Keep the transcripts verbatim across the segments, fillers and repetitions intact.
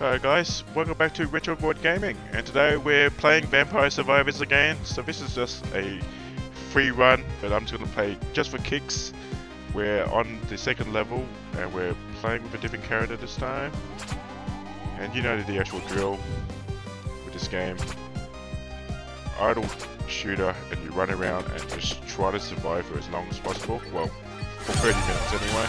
Alright guys, welcome back to Retro Board Gaming, and today we're playing Vampire Survivors again. So this is just a free run that I'm just going to play just for kicks. We're on the second level and we're playing with a different character this time. And you know the actual drill with this game. Idle shooter, and you run around and just try to survive for as long as possible. Well, for thirty minutes anyway.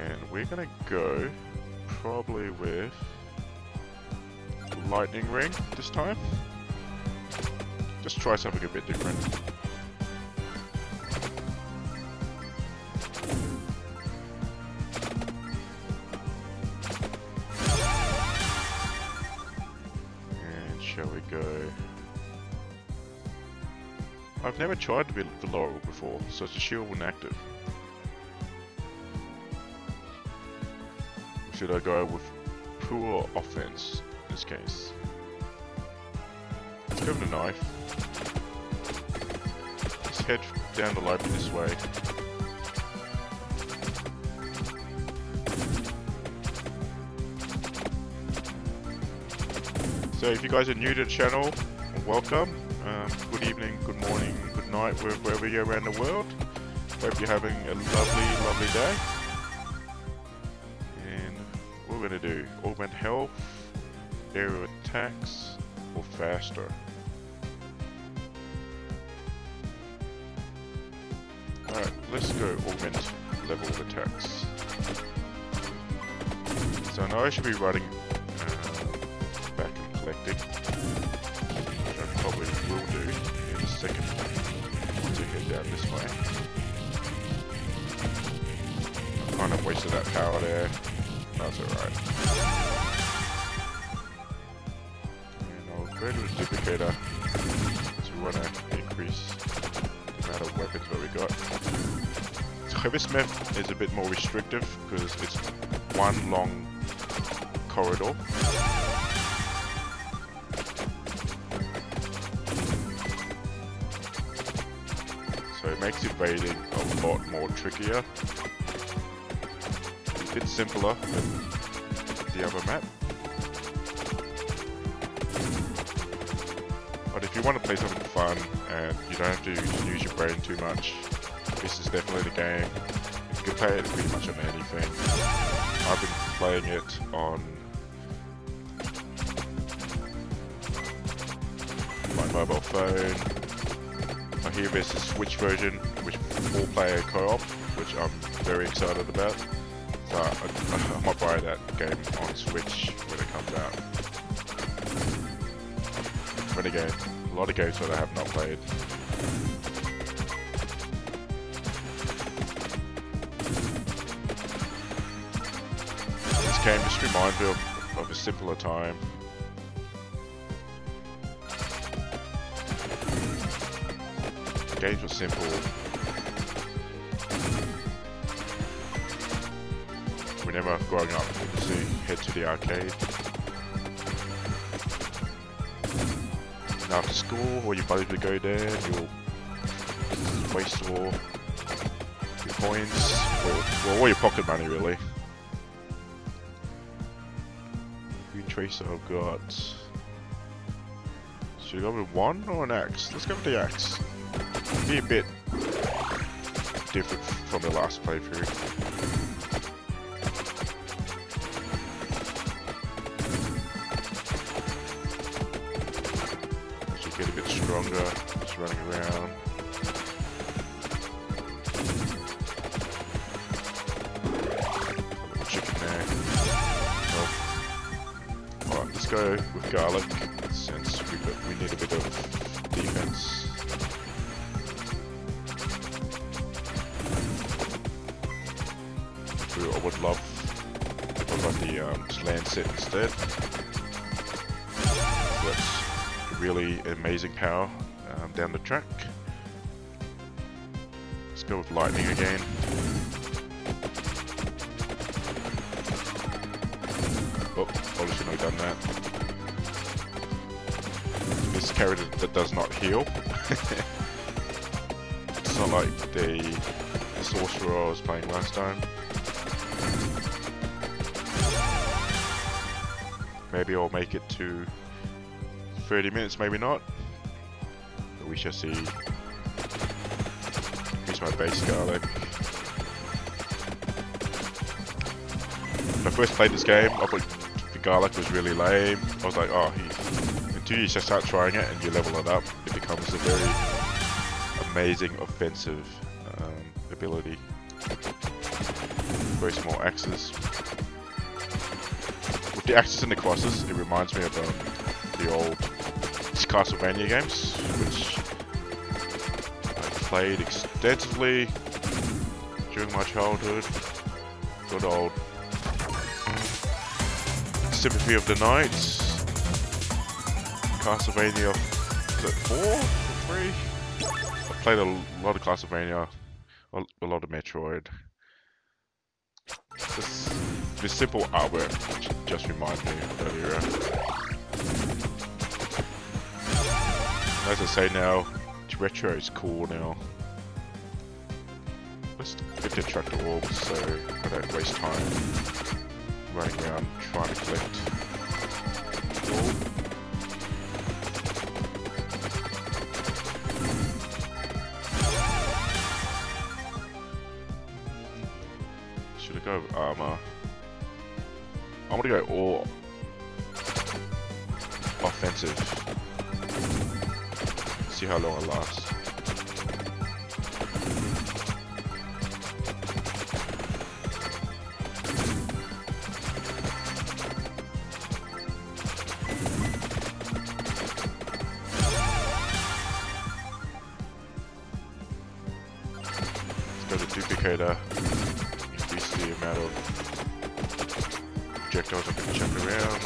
And we're gonna go probably with Lightning Ring this time. Just try something a bit different. And shall we go? I've never tried the Laurel before, so it's a shield when active. Should I go with poor offense in this case? Let's go with the knife. Let's head down the lobby this way. So if you guys are new to the channel, welcome. Um, good evening, good morning, good night, wherever you're around the world. Hope you're having a lovely, lovely day. We're going to do augment health, aerial attacks, or faster. Alright, let's go augment level attacks. So now I should be running uh, back and collecting, which I probably will do in a second once I head down this way. I kind of wasted that power there. That's alright. And I'll go to the duplicator because we want to increase the amount of weapons that we got. So this map is a bit more restrictive because it's one long corridor. So it makes evading a lot more trickier. A bit simpler than the other map. But if you want to play something fun and you don't have to use your brain too much, this is definitely the game. You can play it pretty much on anything. I've been playing it on my mobile phone. I hear there's a Switch version which four player co-op, which I'm very excited about. So I, I, I might buy that game on Switch when it comes out. But again, a lot of games that I have not played. This game just reminds me of, of a simpler time. The games were simple. Whenever growing up, so you head to the arcade. And after school, or your buddy would go there, you'll waste all your coins, or, well, all your pocket money really. Green tracer I've got. Should we go with one or an axe? Let's go with the axe. It'll be a bit different from the last playthrough. Stronger, just running around. Chicken there. Oh. Alright, let's go with garlic since we, we need a bit of defense. Ooh, I would love if I got the um, land set instead. Let's really amazing power um, down the track. Let's go with lightning again. Oh, probably shouldn't have done that. This character that does not heal. It's not like the, the sorcerer I was playing last time. Maybe I'll make it to thirty minutes, maybe not. But we shall see. Here's my base garlic. When I first played this game, I thought the garlic was really lame. I was like, oh, he... until you just start trying it and you level it up, it becomes a very amazing offensive um, ability. Very small axes. With the axes and the crosses, it reminds me of um, the old Castlevania games, which I played extensively during my childhood. Good old Symphony of the Night, Castlevania, is it four or three? I played a lot of Castlevania, a lot of Metroid. This, this simple artwork just reminds me of that era. As I say now, retro is cool now. Let's get the tractor orbs so I don't waste time running around trying to collect orb. Go armor. I'm gonna go all offensive. See how long it lasts. Let's go to duplicator. The amount of projectiles I can chuck around.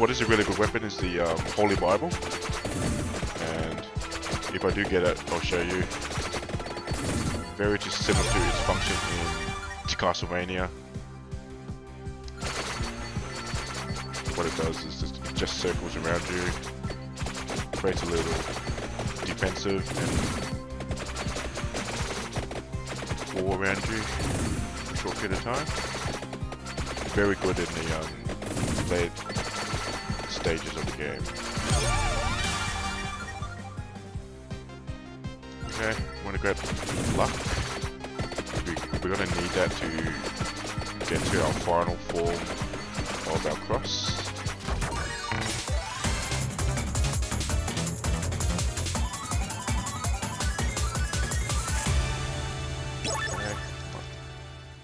What is a really good weapon is the um, Holy Bible, and if I do get it, I'll show you. Very just similar to its function in Castlevania. What it does is just, it just circles around you, creates a little defensive and all around you for a short period of time. Very good in the um, late stages of the game. Okay, I'm gonna grab luck. We, we're gonna need that to get to our final form of our cross.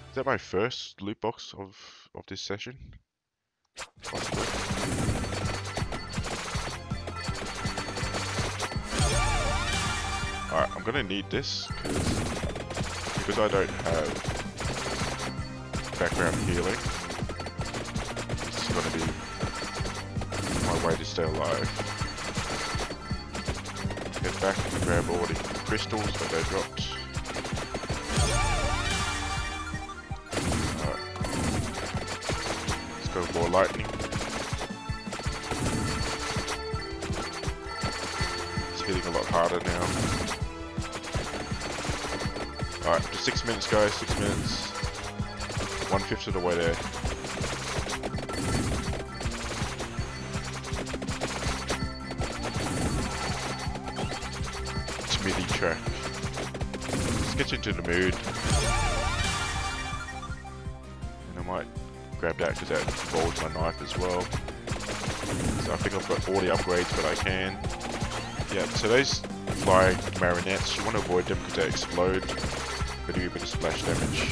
Is that my first loot box of, of this session? Possibly. Alright, I'm gonna need this because I don't have background healing. It's gonna be my way to stay alive. Get back and grab all the crystals that they dropped. More lightning. It's hitting a lot harder now. Alright, just six minutes guys, six minutes. One fifth of the way there. It's midi track. Let's get into the mood. And I might grab that because that folds my knife as well. So I think I've got all the upgrades that I can. Yeah, so those flying marionettes, you want to avoid them because they explode. They do a bit of splash damage.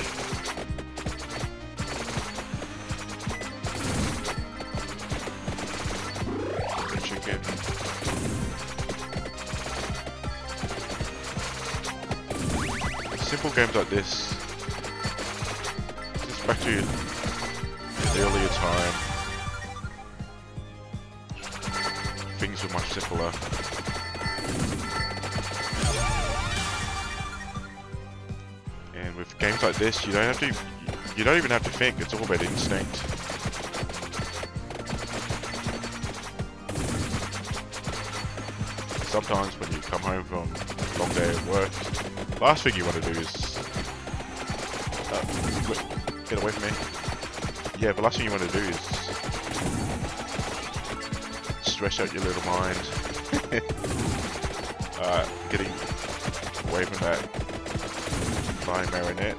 Chicken. Simple games like this. Just back to you. Earlier time, things were much simpler. And with games like this, you don't have to, you don't even have to think, it's all about instinct. Sometimes when you come home from a long day at work, last thing you want to do is uh, Get away from me. Yeah, the last thing you want to do is stress out your little mind. Alright, getting away from that flying marionette.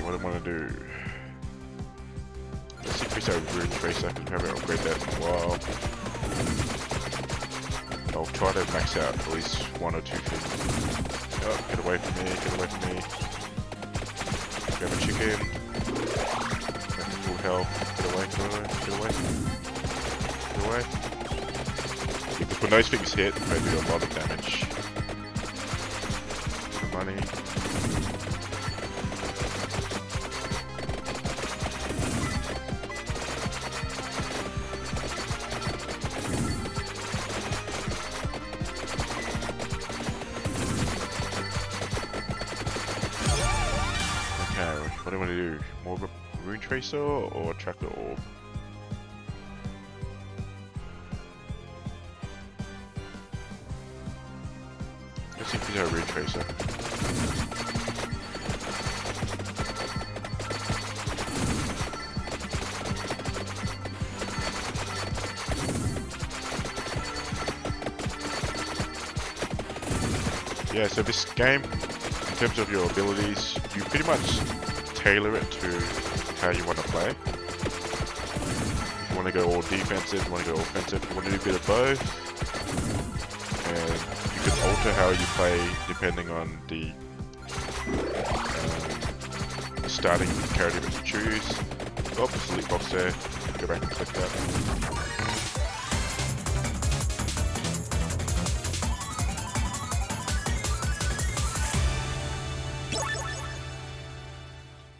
Okay, what do I want to do? Let's increase our rune tracer, I can probably upgrade that in a while. I'll try to max out at least one or two things. Oh, get away from me, get away from me. Grab a chicken. Back to full health. Get away, get away, get away. Get away. Because when those things hit, they do a lot of damage. Some money. Tracer or Tracker Orb? Let's see if we got a Rune Tracer. Yeah, so this game, in terms of your abilities, you pretty much tailor it to how you want to play. You want to go all defensive, you want to go offensive, you want to do a bit of both, and you can alter how you play depending on the um, starting character that you choose. Oh, select box there, go back and click that.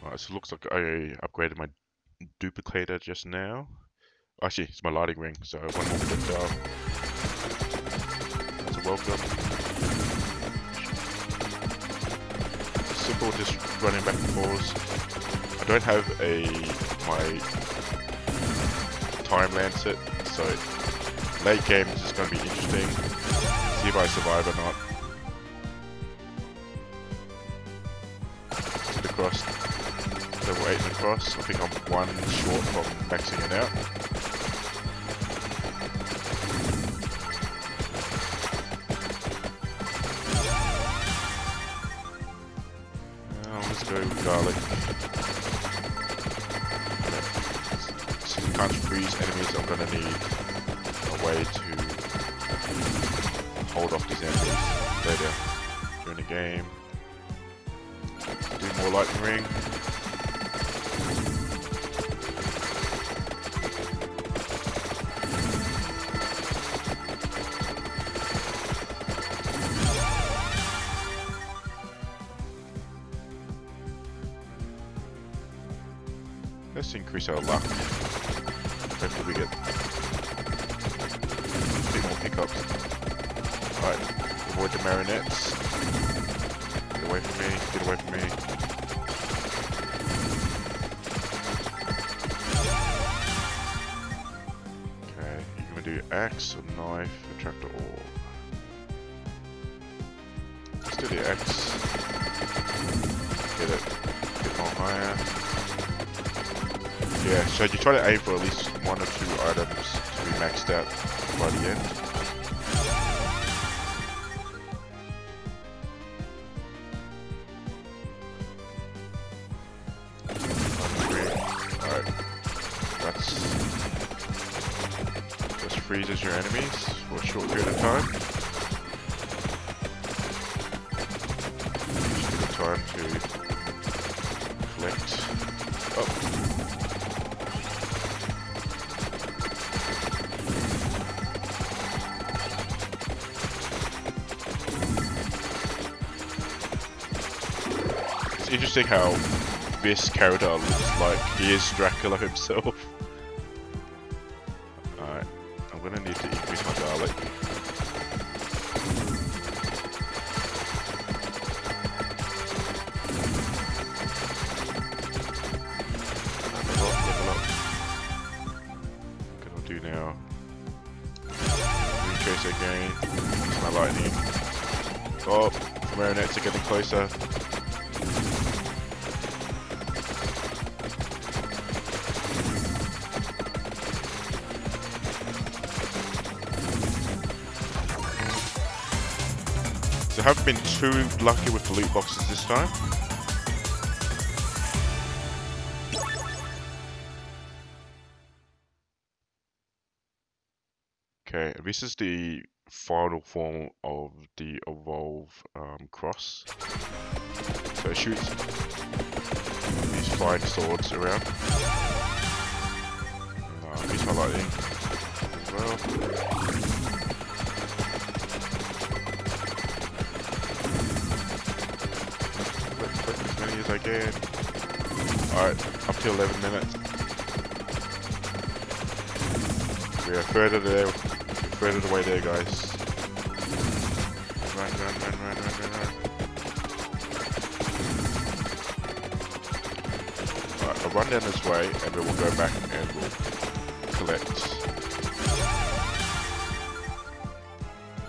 Alright, so it looks like I upgraded my duplicator just now. Actually, it's my lighting ring, so one more projectile. That's a welcome. Simple, just running back and forth. I don't have a my time land set, so late game is just going to be interesting. See if I survive or not. Sit across. Level eight and across. I think I'm one short from maxing it out. Now let's go with garlic. Since I can't freeze enemies, I'm gonna need a way to hold off these enemies later during the game. Do more lightning ring. Let's increase our luck. Hopefully we get a bit more pickups. Alright, avoid the marionettes. Get away from me, get away from me. Okay, you can do axe or knife, attractor orb. Let's do the axe. Get it a bit more higher. Yeah, so you try to aim for at least one or two items to be maxed out by the end. Alright, that's just freezes your enemies for a short period of time. Just a bit of time to collect. Oh. Interesting how this character looks like he is Dracula himself. Alright, I'm gonna need to increase my garlic. Level up, level up. What can I do now? closer again. Use my lightning. Oh, the marionettes are getting closer. So I haven't been too lucky with the loot boxes this time. Okay, this is the final form of the evolve um, cross. So it shoots these flying swords around. And I'll use my lightning as well. Click, click as many as I can. Alright, up to eleven minutes. We are further there. Further the way there, guys. Run, run, run, run, run, run, run. Alright, I'll run down this way and then we'll go back and we'll collect.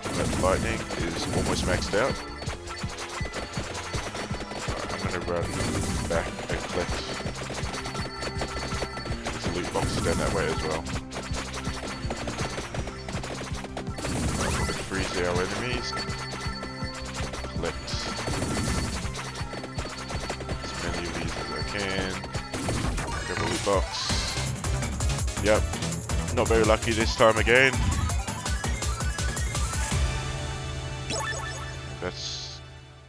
That lightning is almost maxed out. Right, I'm gonna run back and collect. There's a loot box down that way as well. Freeze our enemies. Collect as many of these as I can. Grab a loot box. Yep. Not very lucky this time again. That's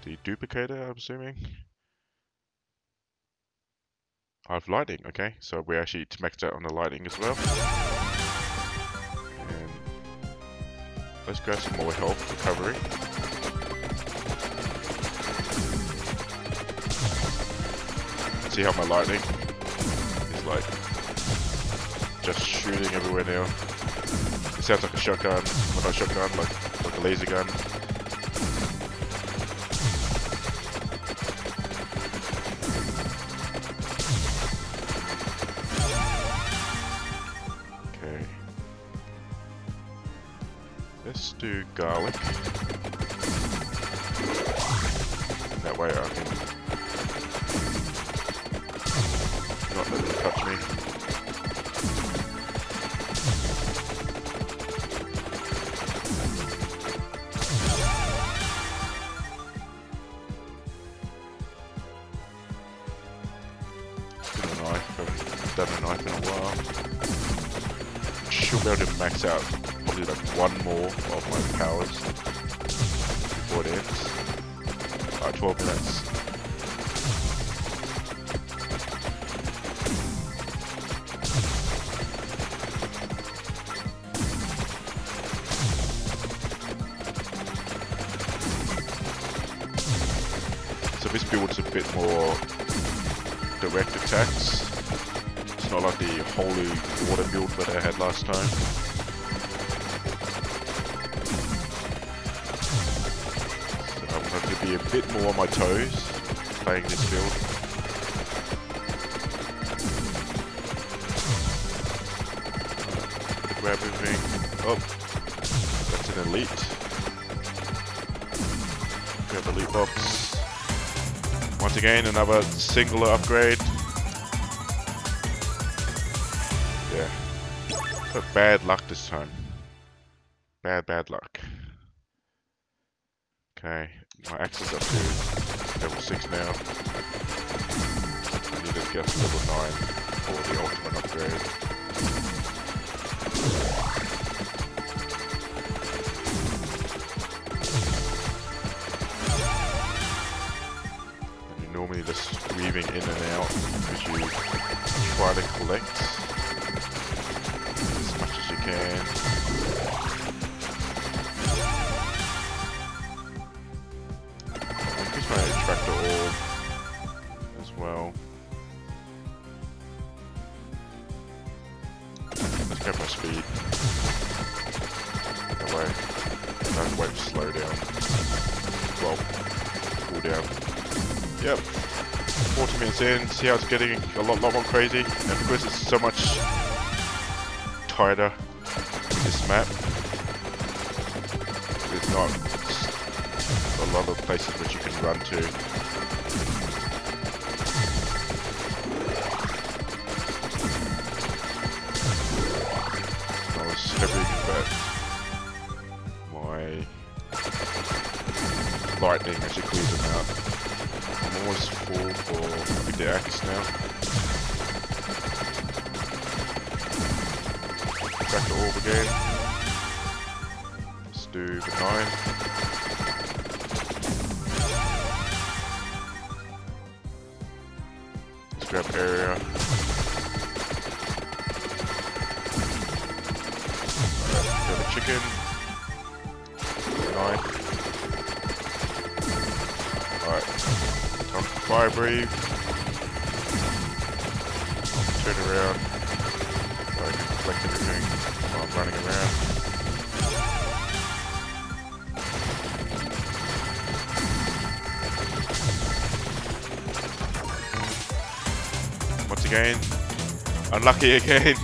the duplicator, I'm assuming. I have lightning, okay. So we actually maxed out on the lightning as well. Let's grab some more health recovery. See how my lightning is like just shooting everywhere now. It sounds like a shotgun, well not a shotgun, like, like a laser gun. Let's do garlic. That way I can not let them touch me. Got a knife, I haven't done a knife in a while. Should be able to max out. Like one more of my powers before it ends. Alright, twelve minutes. So this build's a bit more direct attacks. It's not like the holy water build that I had last time. Be a bit more on my toes playing this build. Grab everything. Oh, that's an elite. Grab the loot box. Once again, another singular upgrade. Yeah, but bad luck this time. Bad, bad luck. Okay. My axe is up to level six now. I need to get to level nine for the ultimate upgrade. And you're normally just weaving in and out as you try to collect as much as you can. Tractor orb as well. Let's get my speed. That way. I have to wait for slow down. Well, cool down. Yep. forty minutes in, see how it's getting a lot, lot more crazy. And because it's so much tighter with this map, there's not a lot of places which you can run to. Lightning as you clear them out. I'm almost full for the axe now. Back to orb again. Let's do the nine. Let's grab area. Right, grab a chicken. Nine. Alright, time for fire breathe. Turn around. So I can collect everything while I'm running around. Once again, unlucky again.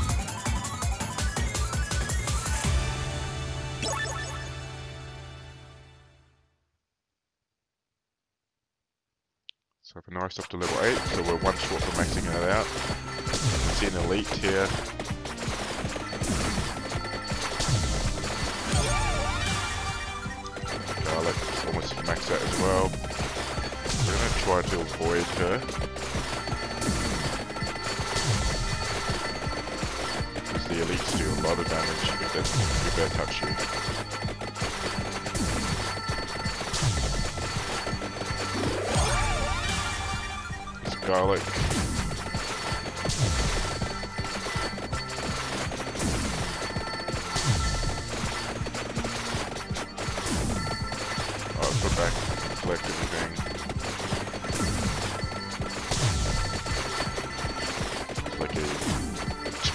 Nice up to level eight, so we're one short from maxing that out. Let's see an elite here. Garlic, almost maxed out as well. We're going to try to avoid her. Because the elites do a lot of damage if they, if they touch you. Garlic. I'll go back and collect everything. It's like a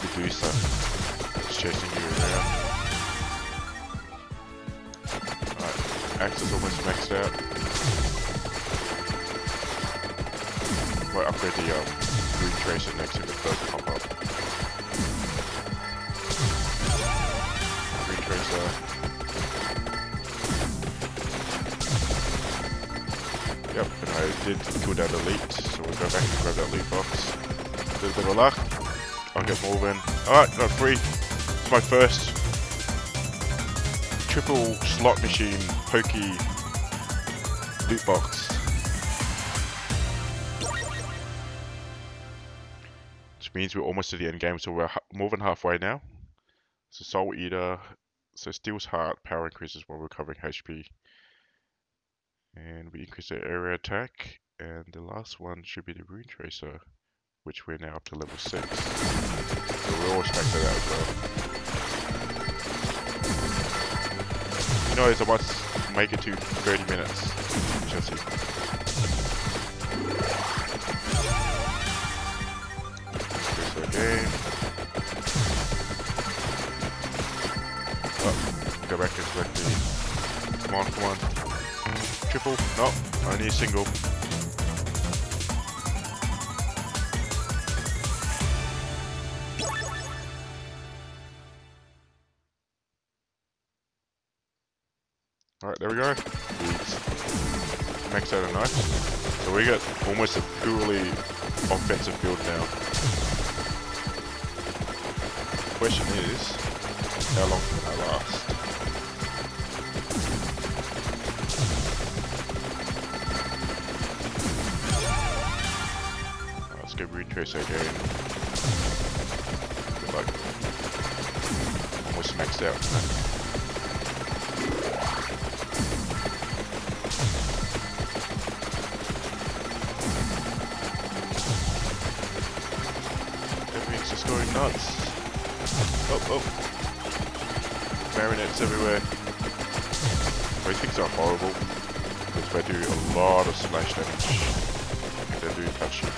Medusa that's chasing you around. Alright, axe is almost maxed out. I might upgrade the um, root tracer next if it does pop up. Root tracer. Yep, and I did kill that elite, so we'll go back and grab that loot box. A little bit of luck. I'll get more then. Alright, got three. It's my first triple slot machine pokey loot box. Means we're almost to the end game, so we're more than halfway now. So Soul Eater, so steals heart, power increases while recovering H P, and we increase their area attack. And the last one should be the Rune Tracer, which we're now up to level six. So we're always back to that as well. You know, I must make it to thirty minutes. Chelsea. Game. Oh, go back and collect the. Come on, come on. Triple? No, only a single. Alright, there we go. Max out a knife. So we got almost a purely offensive build now. The question is, how long can I last? Oh, let's go retrace again. Good luck. Almost maxed out. Everything's just going nuts. Oh, oh. Marionettes everywhere. These things are horrible because they do a lot of splash damage if they do touch you.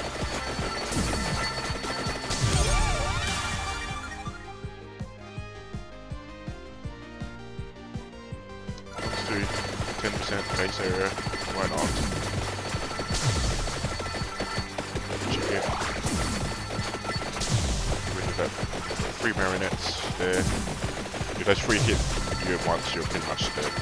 Let's do ten percent base area. Why not? Chicken. Get rid of that. Three marionettes there. If those three hit you once, you're pretty much dead.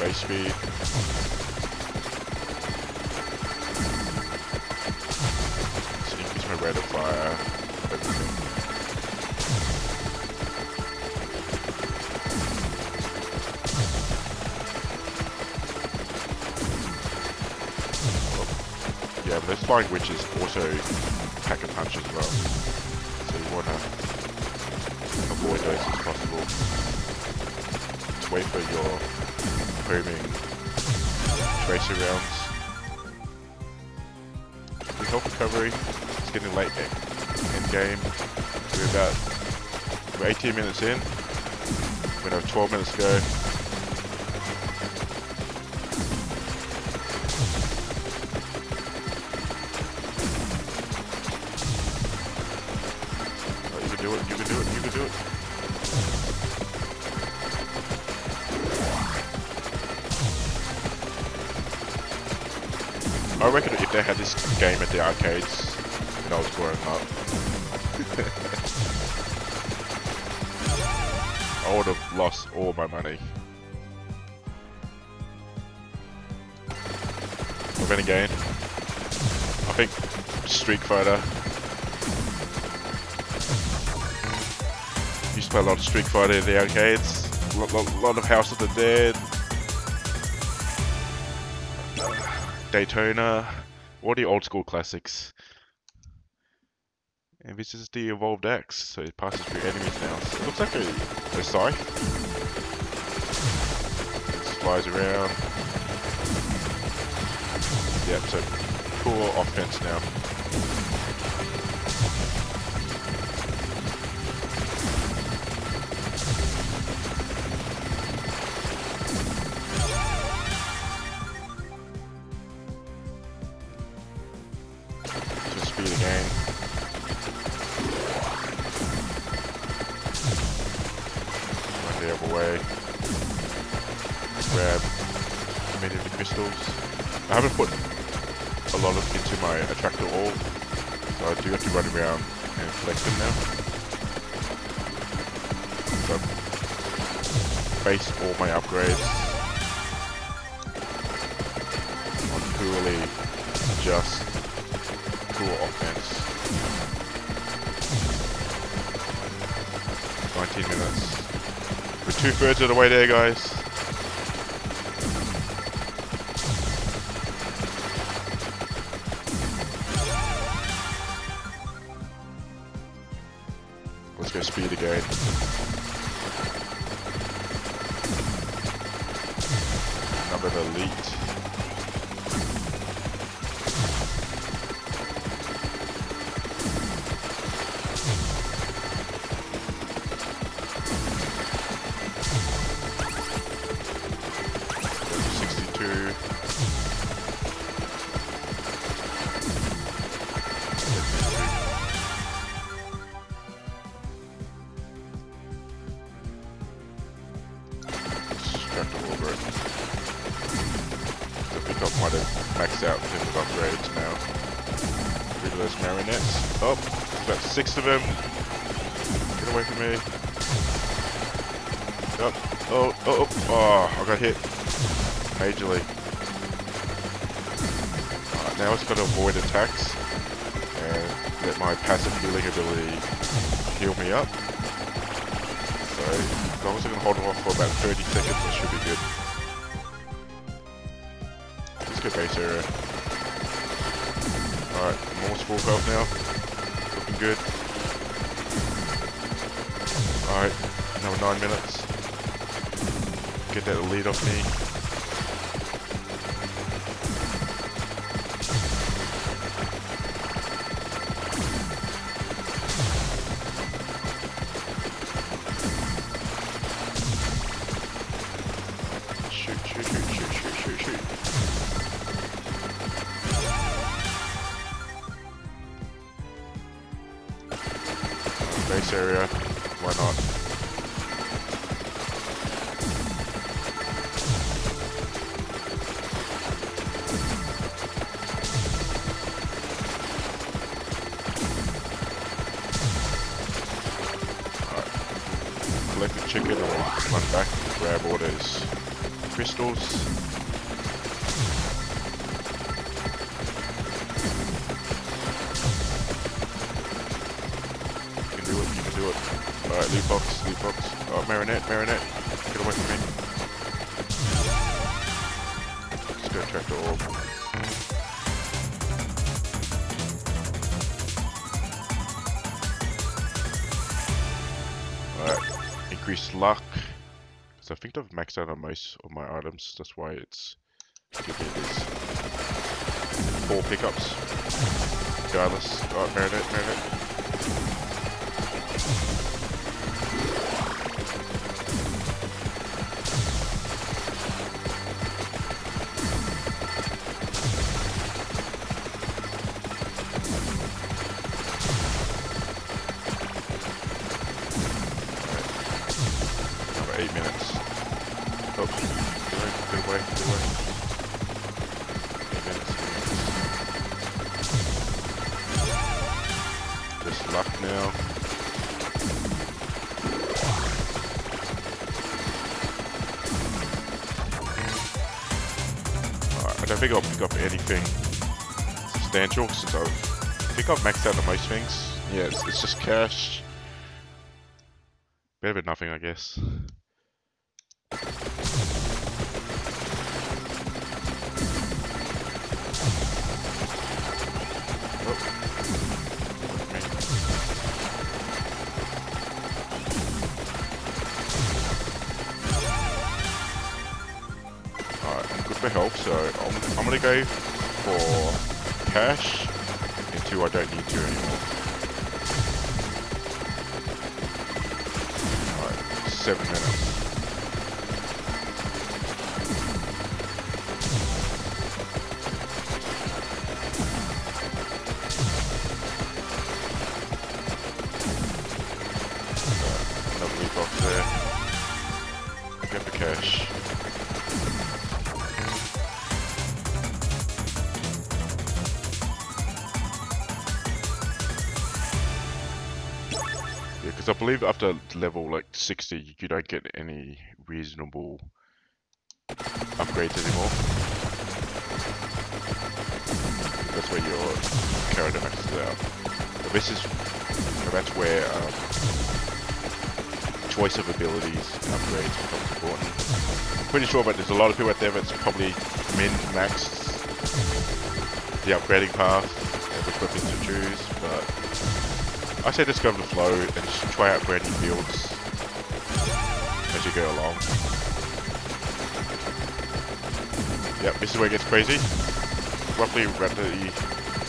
base speed. So you can my rate of fire, everything. Yeah, but those flying witches also pack a punch as well, so you want to avoid those as possible. Just wait for your homing tracer rounds. With health recovery, it's getting late end game. We're about we're eighteen minutes in. We're gonna have twelve minutes to go. I reckon if they had this game at the arcades when I was growing up, I would have lost all my money. But then again, I think Street Fighter. Used to play a lot of Street Fighter at the arcades, a lot, lot, lot of House of the Dead. Daytona, all the old school classics. And this is the Evolved Axe, so it passes through enemies now. So it looks like a, a scythe. It flies around. Yep, so cool offense now. Base all my upgrades on purely just cool offense. nineteen minutes. We're two thirds of the way there, guys. Let's go speed again. Of elite. sixty-two. Extract over it. I think I might have maxed out with upgrades now. Rid of those marionettes. Oh, about six of them. Get away from me. Oh, oh, oh, oh, oh I got hit. Majorly. Alright, now it's got to avoid attacks. And let my passive healing ability heal me up. So, as long as I can hold them off for about thirty seconds, that should be good. Base area. Alright, I'm almost full health now. Looking good. Alright, another nine minutes. Get that lead off me. Shoot, shoot, shoot, shoot, shoot, shoot, shoot. Base area, why not? Alright, collect the chicken or run back and grab orders. crystals. You can do it, you can do it. Alright, loot box, loot box. Oh, Marinette, Marinette. Get away from me. Let's go check the orb. Alright, increased luck. I think I've maxed out on most of my items, that's why it's good. Four pickups. Guileless. Alright, Marinette, Marinette. Alright. Another eight minutes. Oh, get away, get away, get away. Okay, just luck now. Alright, I don't think I'll pick up anything substantial since I've, I think I've maxed out the most things. Yeah, it's, it's just cash. Better than nothing, I guess. For help, so I'm, I'm gonna go for cash until I don't need to anymore. Alright, seven minutes. Alright, another leap off there. Get the cash. I believe after level like sixty, you don't get any reasonable upgrades anymore. That's where your character maxes out. But this is, that's where um, choice of abilities and upgrades becomes important. I'm pretty sure, but there's a lot of people out there that's probably min-maxed the upgrading path and which weapons to choose, but I say just go with the flow and just try out brand new builds as you go along. Yep, this is where it gets crazy. Roughly around the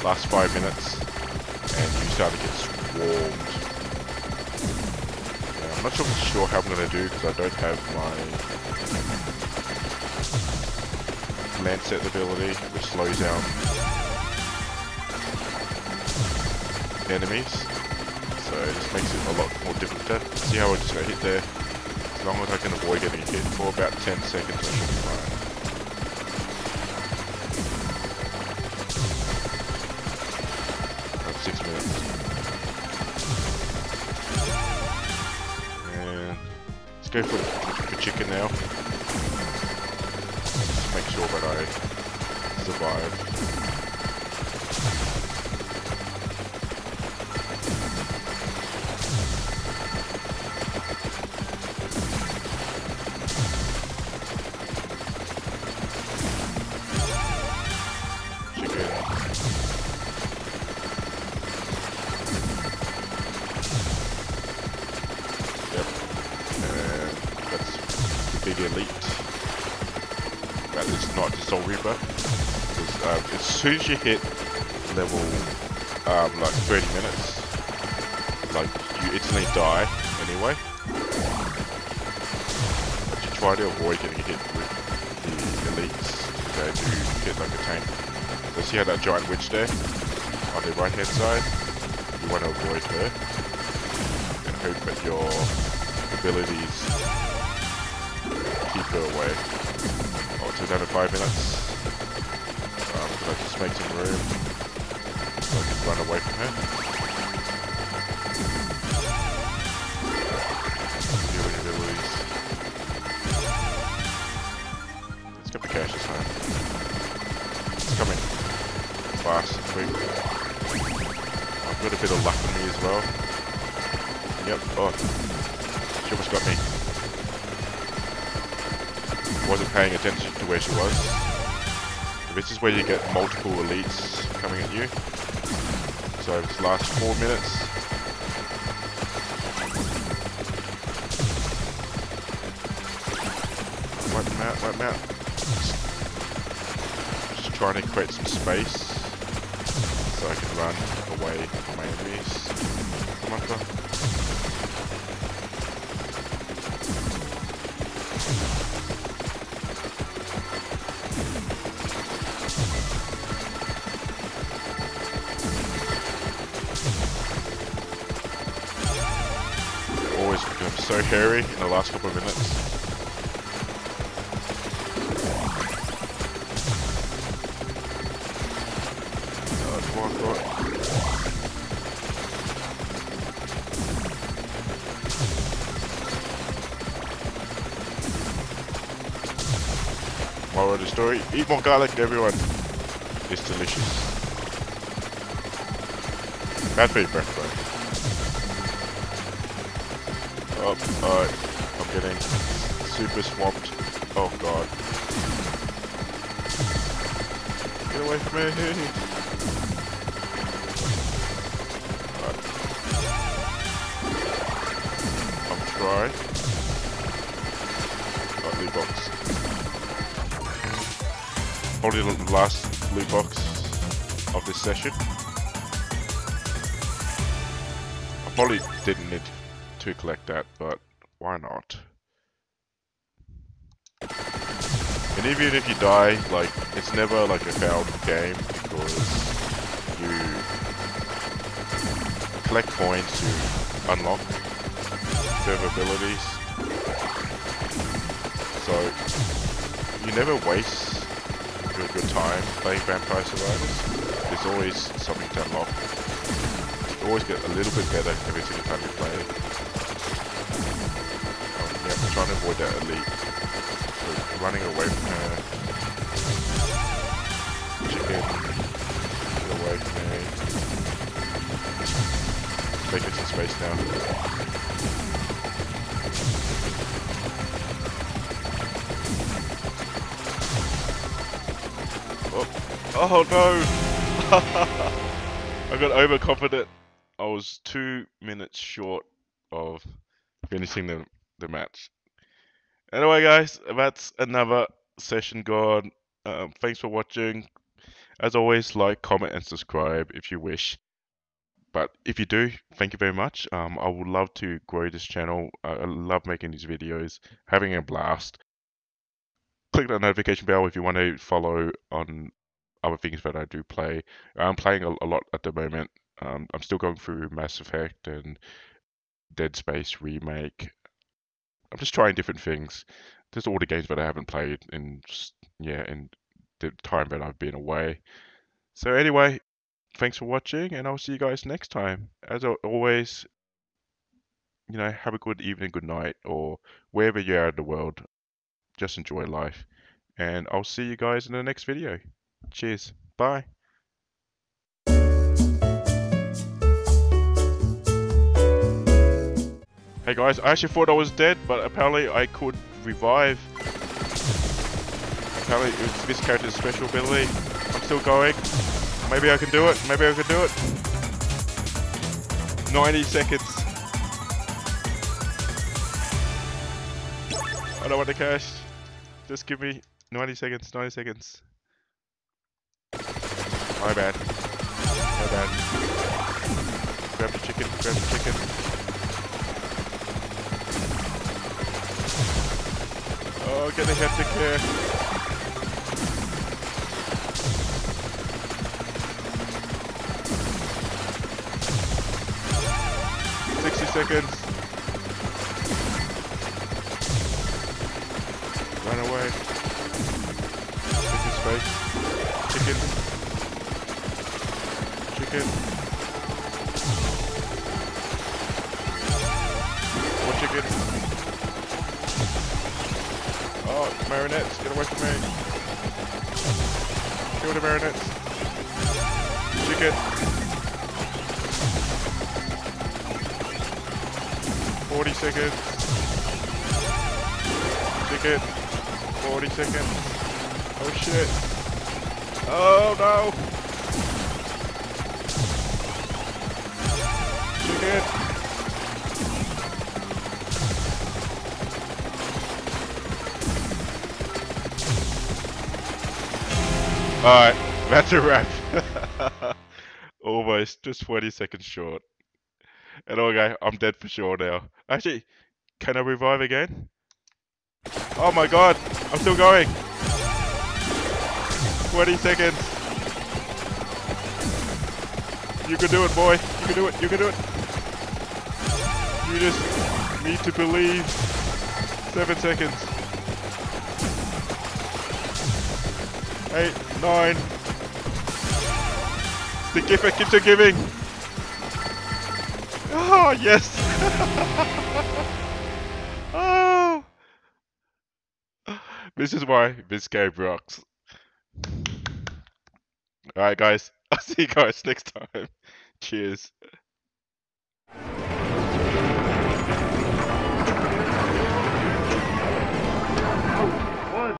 last five minutes and you start to get swarmed. Yeah, I'm not sure, sure how I'm going to do because I don't have my Lancet ability which slows down enemies. So it just makes it a lot more different there. See how I just got hit there? As long as I can avoid getting hit for about ten seconds, I should be fine. About six minutes. And let's go for the, the chicken now. Just make sure that I survive. Um, as soon as you hit level um, like thirty minutes, like you instantly die anyway. But you try to avoid getting hit with the elites. They do get like a tank. So see how that giant witch there on the right hand side? You want to avoid her and hope that your abilities keep her away. Oh, it's another five minutes. I just make some room so I can run away from her. Doing abilities. fast, I think. I've got a bit of luck on me as well. Yep, oh, she almost got me. Wasn't paying attention to where she was. This is where you get multiple elites coming at you. So it's last four minutes. Wipe them out, wipe them out. Just trying to create some space so I can run away from my enemies. Come on, come on. So hairy in the last couple of minutes. Oh, come on, come on. Moral of the story, eat more garlic, everyone. It's delicious. Bad for your breath, bro. Oh, alright, I'm getting super swamped. Oh god. Get away from me! Alright. I'm trying. Got loot box. Probably the last loot box of this session. I probably didn't need to collect that, but why not? And even if you die, like, it's never like a failed game because you collect coins to unlock further abilities. So you never waste your good time playing Vampire Survivors. There's always something to unlock. You always get a little bit better every single time you play it. Um, yeah, I'm trying to avoid that elite. So running away from her. Chicken. Get away from me. Making some space now. Oh, oh no! I got overconfident. I was two minutes short of finishing the, the match. Anyway, guys, that's another session gone. Um, thanks for watching. As always, like, comment, and subscribe if you wish. But if you do, thank you very much. Um, I would love to grow this channel. I, I love making these videos, having a blast. Click that notification bell if you want to follow on other things that I do play. I'm playing a, a lot at the moment. Um, I'm still going through Mass Effect and Dead Space Remake. I'm just trying different things. There's all the games that I haven't played in just, yeah, in the time that I've been away. So anyway, thanks for watching, and I'll see you guys next time. As always, you know, have a good evening, good night, or wherever you are in the world. Just enjoy life, and I'll see you guys in the next video. Cheers. Bye. Hey guys, I actually thought I was dead, but apparently I could revive. Apparently it's this character's special ability. I'm still going. Maybe I can do it. Maybe I can do it. ninety seconds. I don't want the cash. Just give me ninety seconds. ninety seconds. My bad. My bad. Grab the chicken. Grab the chicken. Oh, get the hectic here. sixty seconds. Run away. Chicken space. Chicken. Chicken. More chicken. Oh, marionettes, get away from me. Kill the marionettes. pretty good. forty seconds. Pretty good. forty seconds. Oh shit. Oh no. Pretty good. Alright, that's a wrap. Almost just twenty seconds short. And okay, I'm dead for sure now. Actually, can I revive again? Oh my god, I'm still going. twenty seconds. You can do it, boy. You can do it. You can do it. You just need to believe. seven seconds. eight, nine. The gift that keeps on giving. Oh, yes. Oh. This is why this game rocks. Alright, guys. I'll see you guys next time. Cheers.